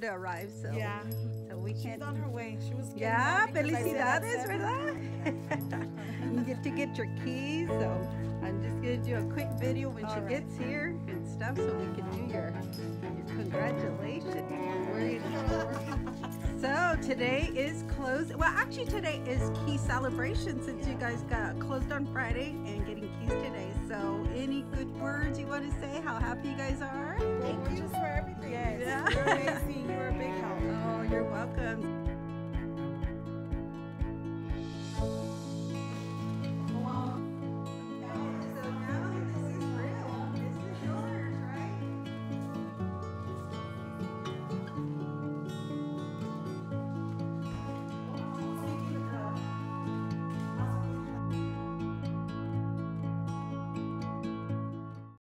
to arrive, so yeah, so we can't. She's on her way. She was yeah, felicidades, verdad? You get to get your keys, so I'm just gonna do a quick video when all she right. gets here and stuff, so we can do your congratulations. So today is closed. Well, actually today is key celebration since you guys got closed on Friday and getting keys today. So any good words you want to say? How happy you guys are? Thank you for everything. Yes. Yeah.